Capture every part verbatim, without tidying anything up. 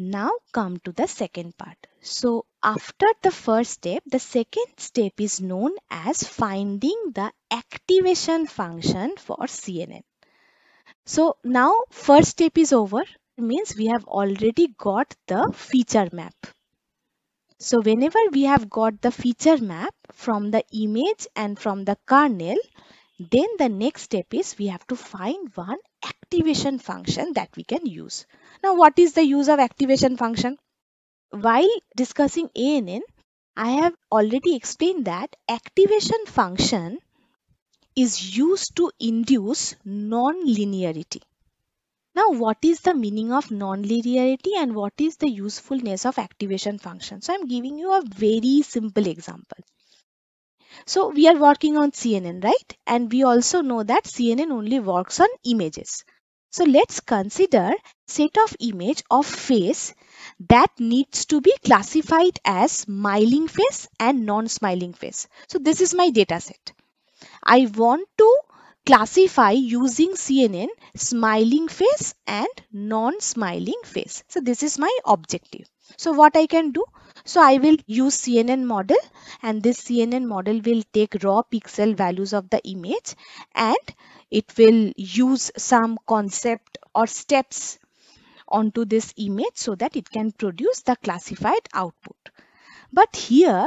Now come to the second part. So after the first step, the second step is known as finding the activation function for C N N. So now first step is over. It means we have already got the feature map. So whenever we have got the feature map from the image and from the kernel, then the next step is we have to find one activation function that we can use. Now what is the use of activation function? While discussing A N N, I have already explained that activation function is used to induce non-linearity. Now what is the meaning of non-linearity and what is the usefulness of activation function? So I am giving you a very simple example. So we are working on C N N, right? And we also know that C N N only works on images. So let's consider set of image of face that needs to be classified as smiling face and non-smiling face. So this is my data set. I want to classify using C N N smiling face and non-smiling face. So this is my objective. So what I can do? So I will use C N N model, and this C N N model will take raw pixel values of the image, and it will use some concept or steps onto this image so that it can produce the classified output. But here,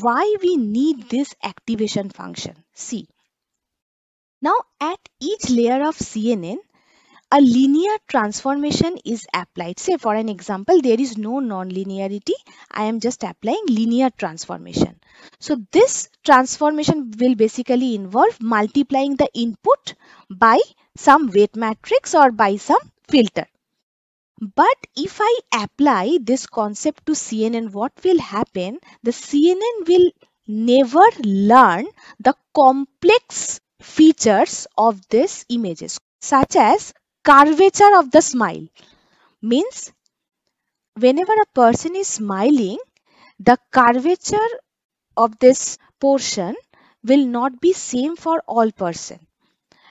why we need this activation function? See, now at each layer of C N N, a linear transformation is applied. Say for an example, there is no non-linearity. I am just applying linear transformation. So this transformation will basically involve multiplying the input by some weight matrix or by some filter. But if I apply this concept to C N N, what will happen? The C N N will never learn the complex features of these images, such as curvature of the smile. Means whenever a person is smiling, the curvature of this portion will not be same for all person.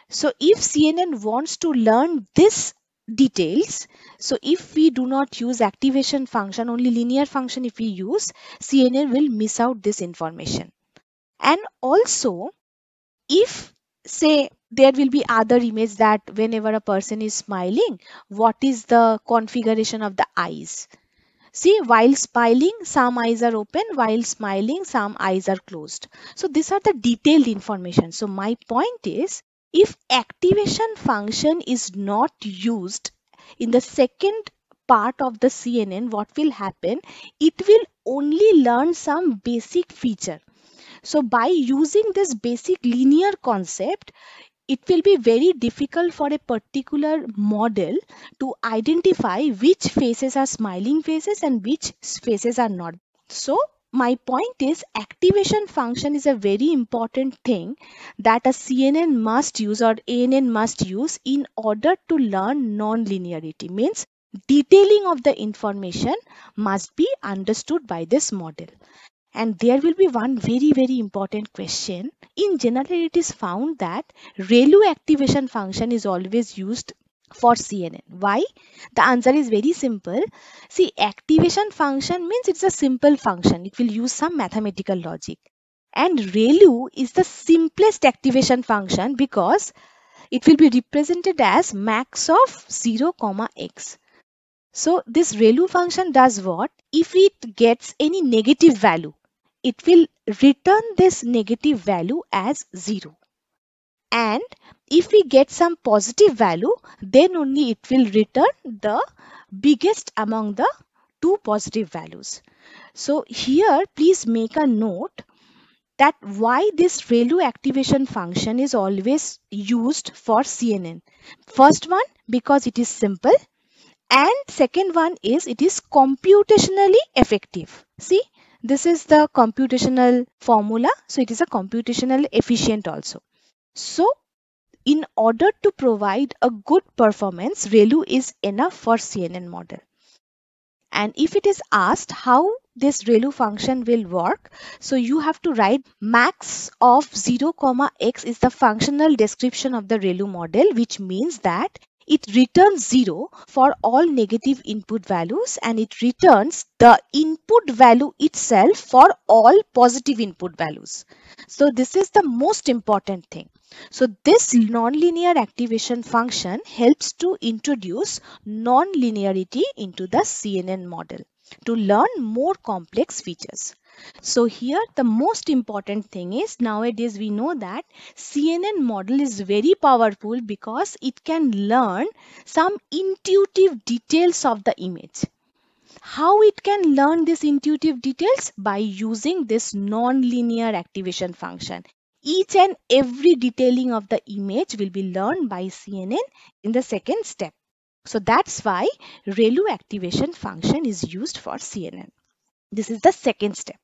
So if C N N wants to learn this details, so if we do not use activation function, only linear function if we use, C N N will miss out this information. And also, if say there will be other image that whenever a person is smiling, what is the configuration of the eyes? See, while smiling, some eyes are open, while smiling, some eyes are closed. So these are the detailed information. So my point is, if activation function is not used in the second part of the C N N, what will happen? It will only learn some basic feature. So by using this basic linear concept, it will be very difficult for a particular model to identify which faces are smiling faces and which faces are not. So my point is, activation function is a very important thing that a C N N must use or A N N must use in order to learn non-linearity. Means detailing of the information must be understood by this model. And there will be one very, very important question. In general, it is found that ReLU activation function is always used for C N N. Why? The answer is very simple. See, activation function means it's a simple function. It will use some mathematical logic. And ReLU is the simplest activation function because it will be represented as max of zero comma x. So this ReLU function does what? If it gets any negative value, it will return this negative value as zero. And if we get some positive value, then only it will return the biggest among the two positive values. So here, please make a note that why this ReLU activation function is always used for C N N. First one, because it is simple. And second one is, it is computationally effective. See, this is the computational formula. So it is a computational efficient also. So in order to provide a good performance, ReLU is enough for C N N model. And if it is asked how this ReLU function will work, so you have to write max of zero comma x is the functional description of the ReLU model, which means that It returns zero for all negative input values, and it returns the input value itself for all positive input values. So this is the most important thing. So this nonlinear activation function helps to introduce nonlinearity into the C N N model to learn more complex features. So here the most important thing is, nowadays we know that C N N model is very powerful because it can learn some intuitive details of the image. How it can learn these intuitive details? By using this nonlinear activation function. Each and every detailing of the image will be learned by C N N in the second step. So that's why ReLU activation function is used for C N N. This is the second step.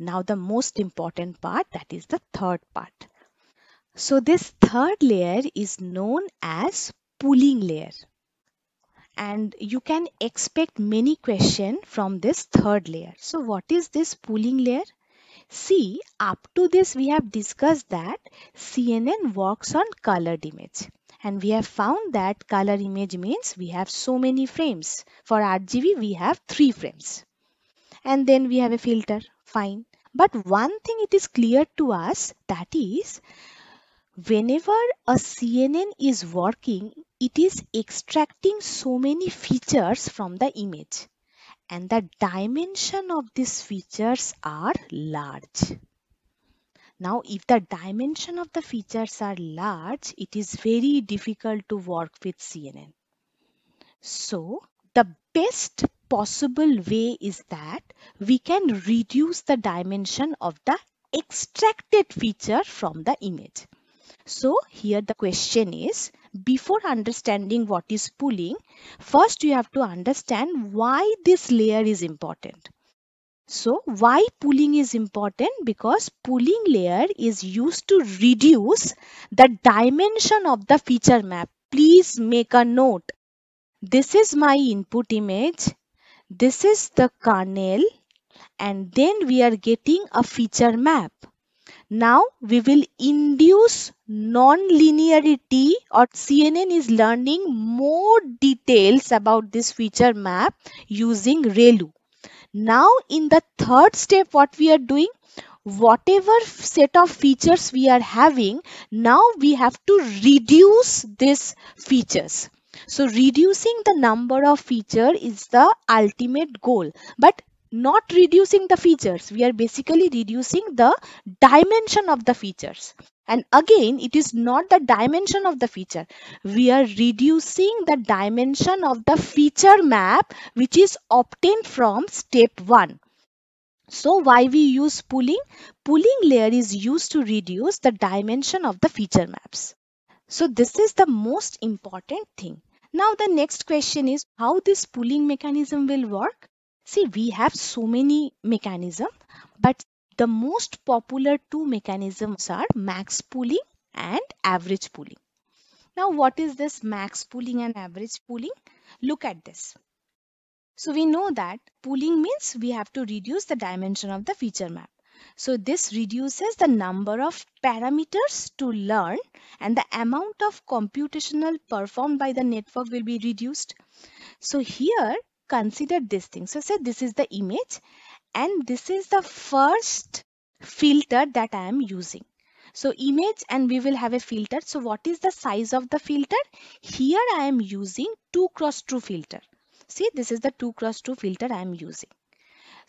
Now the most important part, that is the third part. So this third layer is known as pooling layer. And you can expect many questions from this third layer. So what is this pooling layer? See, up to this we have discussed that C N N works on colored image. And we have found that color image means we have so many frames. For R G B we have three frames. And then we have a filter. Fine. But one thing it is clear to us, that is, whenever a C N N is working, it is extracting so many features from the image. And the dimension of these features are large. Now, if the dimension of the features are large, it is very difficult to work with C N N. So, the best possible way is that we can reduce the dimension of the extracted feature from the image. So here the question is, before understanding what is pooling, first you have to understand why this layer is important. So why pooling is important? Because pooling layer is used to reduce the dimension of the feature map. Please make a note. This is my input image. This is the kernel, and then we are getting a feature map. Now we will induce non-linearity, or C N N is learning more details about this feature map using ReLU. Now in the third step, what we are doing, whatever set of features we are having, now we have to reduce these features. So reducing the number of features is the ultimate goal, but not reducing the features. We are basically reducing the dimension of the features. And again, it is not the dimension of the feature. We are reducing the dimension of the feature map, which is obtained from step one. So why we use pooling? Pooling layer is used to reduce the dimension of the feature maps. So this is the most important thing. Now the next question is how this pooling mechanism will work. See, we have so many mechanisms, but the most popular two mechanisms are max pooling and average pooling. Now what is this max pooling and average pooling? Look at this. So we know that pooling means we have to reduce the dimension of the feature map. So this reduces the number of parameters to learn, and the amount of computational performed by the network will be reduced. So here consider this thing. So say this is the image, and this is the first filter that I am using. So image, and we will have a filter. So what is the size of the filter? Here I am using two cross two filter. See, this is the two cross two filter I am using.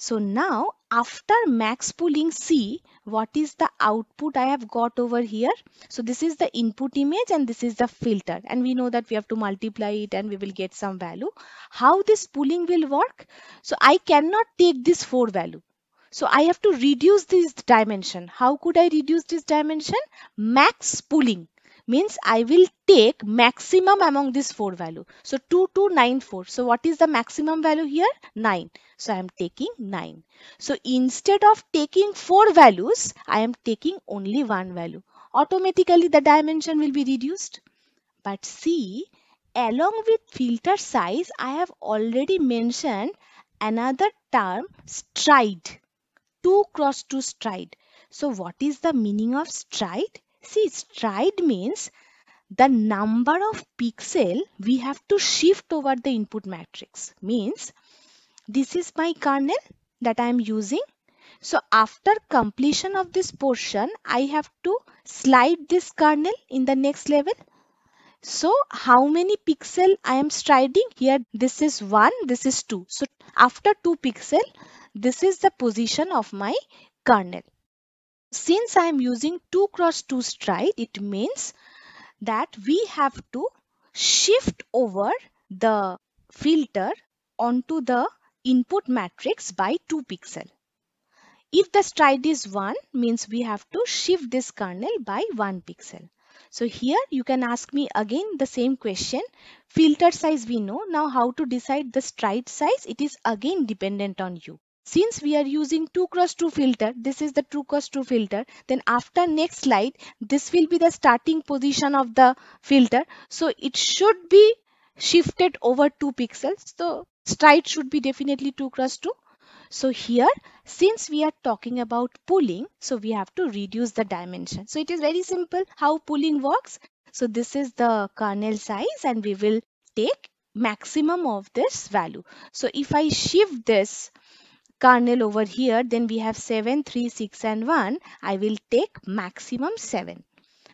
So now after max pooling, see what is the output I have got over here. So this is the input image and this is the filter, and we know that we have to multiply it and we will get some value. How this pooling will work? So I cannot take this four value. So I have to reduce this dimension. How could I reduce this dimension? Max pooling means I will take maximum among this four value. So two, two, nine, four. So what is the maximum value here? nine. So I am taking nine. So instead of taking four values, I am taking only one value. Automatically the dimension will be reduced. But see, along with filter size, I have already mentioned another term, stride. two cross two stride. So what is the meaning of stride? See, stride means the number of pixel we have to shift over the input matrix. Means this is my kernel that I am using. So after completion of this portion, I have to slide this kernel in the next level. So how many pixel I am striding here? This is one, this is two. So after two pixel, this is the position of my kernel. Since I am using two cross two stride, it means that we have to shift over the filter onto the input matrix by two pixel. If the stride is one, means we have to shift this kernel by one pixel. So here you can ask me again the same question. Filter size we know. Now how to decide the stride size? It is again dependent on you. Since we are using two cross two filter, this is the two cross two filter, then after next slide, this will be the starting position of the filter. So it should be shifted over two pixels. So stride should be definitely two cross two. So here, since we are talking about pooling, so we have to reduce the dimension. So it is very simple how pooling works. So this is the kernel size and we will take maximum of this value. So if I shift this kernel over here, then we have seven, three, six and one. I will take maximum seven.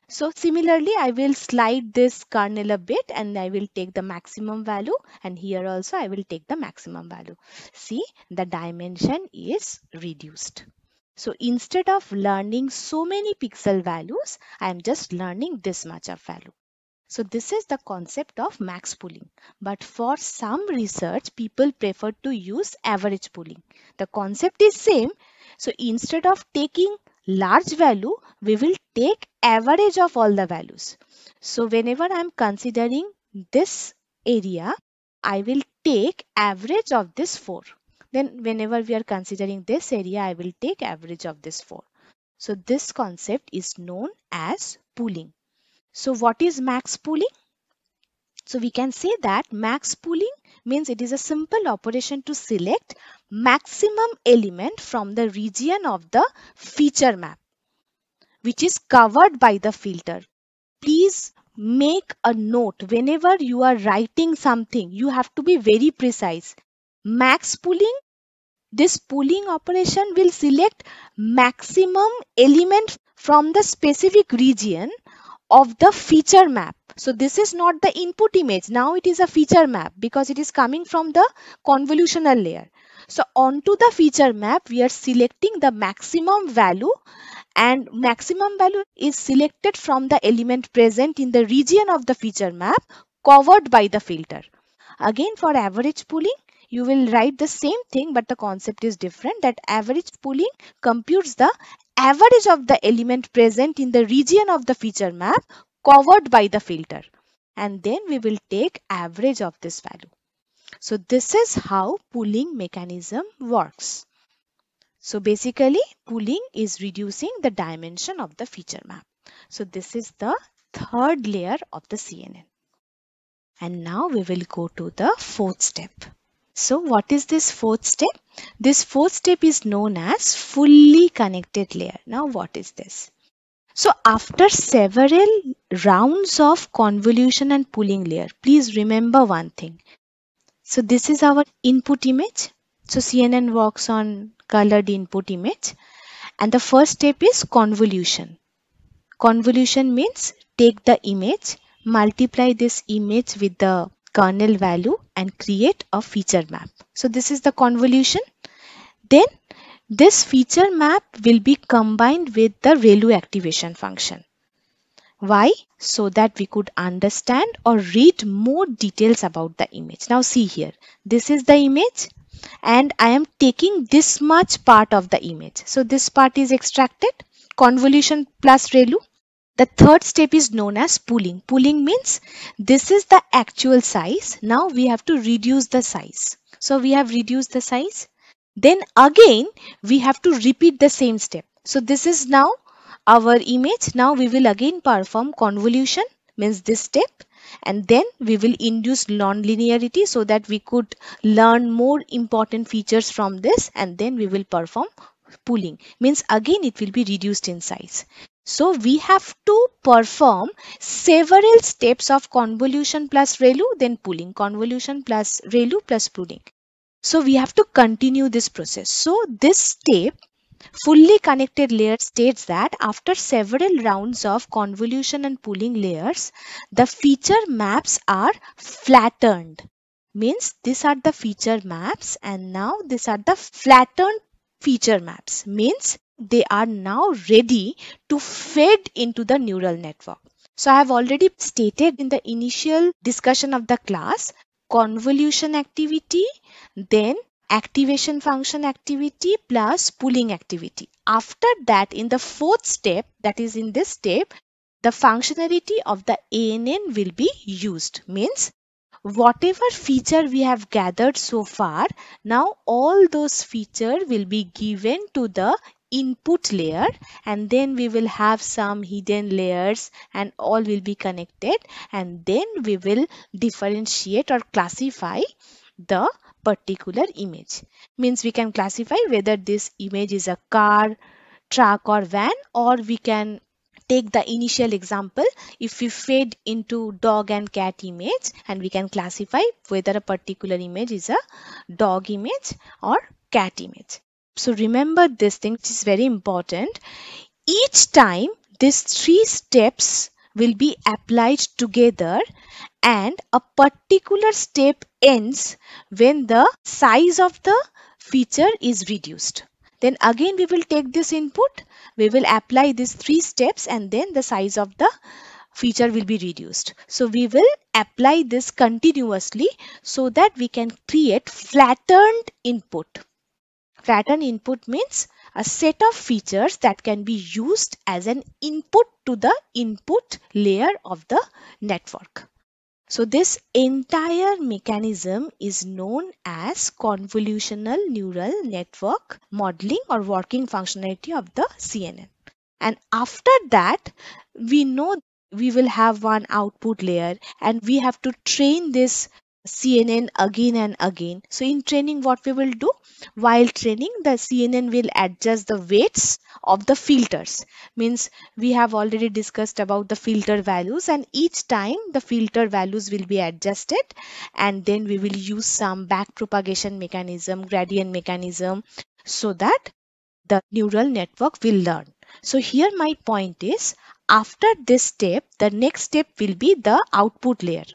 So similarly, I will slide this kernel a bit and I will take the maximum value, and here also I will take the maximum value. See, the dimension is reduced. So instead of learning so many pixel values, I am just learning this much of value. So this is the concept of max pooling. But for some research, people prefer to use average pooling. The concept is same. So instead of taking large value, we will take average of all the values. So whenever I am considering this area, I will take average of this four. Then whenever we are considering this area, I will take average of this four. So this concept is known as pooling. So what is max pooling? So we can say that max pooling means it is a simple operation to select maximum element from the region of the feature map which is covered by the filter. Please make a note, whenever you are writing something, you have to be very precise. Max pooling, this pooling operation will select maximum element from the specific region of the feature map. So this is not the input image. Now it is a feature map because it is coming from the convolutional layer. So onto the feature map, we are selecting the maximum value, and maximum value is selected from the element present in the region of the feature map covered by the filter. Again, for average pooling, you will write the same thing, but the concept is different, that average pooling computes the average of the element present in the region of the feature map covered by the filter, and then we will take average of this value. So this is how pooling mechanism works. So basically, pooling is reducing the dimension of the feature map. So this is the third layer of the C N N. And now we will go to the fourth step. So what is this fourth step? This fourth step is known as fully connected layer. Now what is this? So after several rounds of convolution and pooling layer, please remember one thing. So this is our input image. So C N N works on colored input image. And the first step is convolution. Convolution means take the image, multiply this image with the kernel value and create a feature map. So this is the convolution. Then this feature map will be combined with the ReLU activation function. Why? So that we could understand or read more details about the image. Now see here, this is the image and I am taking this much part of the image. So this part is extracted, convolution plus ReLU. The third step is known as pooling. Pooling means this is the actual size. Now we have to reduce the size. So we have reduced the size. Then again, we have to repeat the same step. So this is now our image. Now we will again perform convolution, means this step. And then we will induce non-linearity so that we could learn more important features from this. And then we will perform pooling, means again it will be reduced in size. So we have to perform several steps of convolution plus ReLU, then pooling, convolution plus ReLU plus pooling. So we have to continue this process. So this step, fully connected layer, states that after several rounds of convolution and pooling layers, the feature maps are flattened. Means these are the feature maps and now these are the flattened feature maps. Means they are now ready to fed into the neural network. So I have already stated in the initial discussion of the class, convolution activity, then activation function activity plus pooling activity. After that, in the fourth step, that is in this step, the functionality of the A N N will be used. Means whatever feature we have gathered so far, now all those features will be given to the input layer, and then we will have some hidden layers and all will be connected, and then we will differentiate or classify the particular image. Means we can classify whether this image is a car, truck or van, or we can take the initial example, if we fade into dog and cat image, and we can classify whether a particular image is a dog image or cat image. So remember this thing, which is very important. Each time these three steps will be applied together, and a particular step ends when the size of the feature is reduced. Then again we will take this input, we will apply these three steps, and then the size of the feature will be reduced. So we will apply this continuously so that we can create flattened input. Flattened input means a set of features that can be used as an input to the input layer of the network. So this entire mechanism is known as convolutional neural network modeling or working functionality of the C N N. And after that, we know we will have one output layer, and we have to train this C N N again and again. So in training, what we will do? While training, the C N N will adjust the weights of the filters. Means we have already discussed about the filter values, and each time the filter values will be adjusted, and then we will use some back propagation mechanism, gradient mechanism, so that the neural network will learn. So here my point is, after this step, the next step will be the output layer.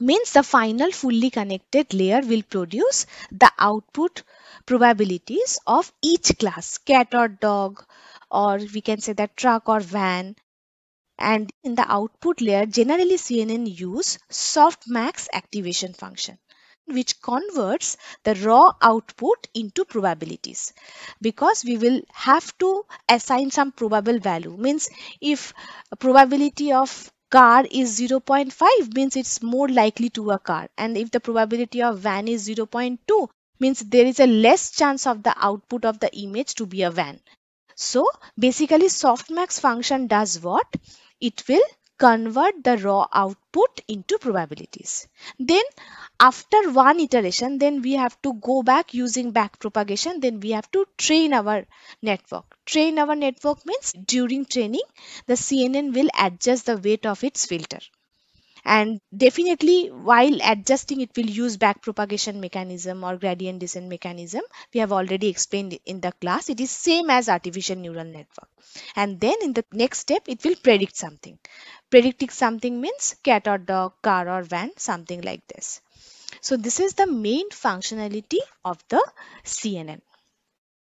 Means the final fully connected layer will produce the output probabilities of each class, cat or dog, or we can say that truck or van. And in the output layer, generally C N N use softmax activation function, which converts the raw output into probabilities, because we will have to assign some probable value. Means if a probability of car is zero point five, means it's more likely to a car, and if the probability of van is zero point two, means there is a less chance of the output of the image to be a van. So basically softmax function does what? It will convert the raw output into probabilities. Then after one iteration, then we have to go back using back propagation, then we have to train our network. Train our network means during training, the C N N will adjust the weight of its filter. And definitely while adjusting, it will use back propagation mechanism or gradient descent mechanism. We have already explained in the class. It is same as artificial neural network. And then in the next step, it will predict something. Predicting something means cat or dog, car or van, something like this. So this is the main functionality of the C N N.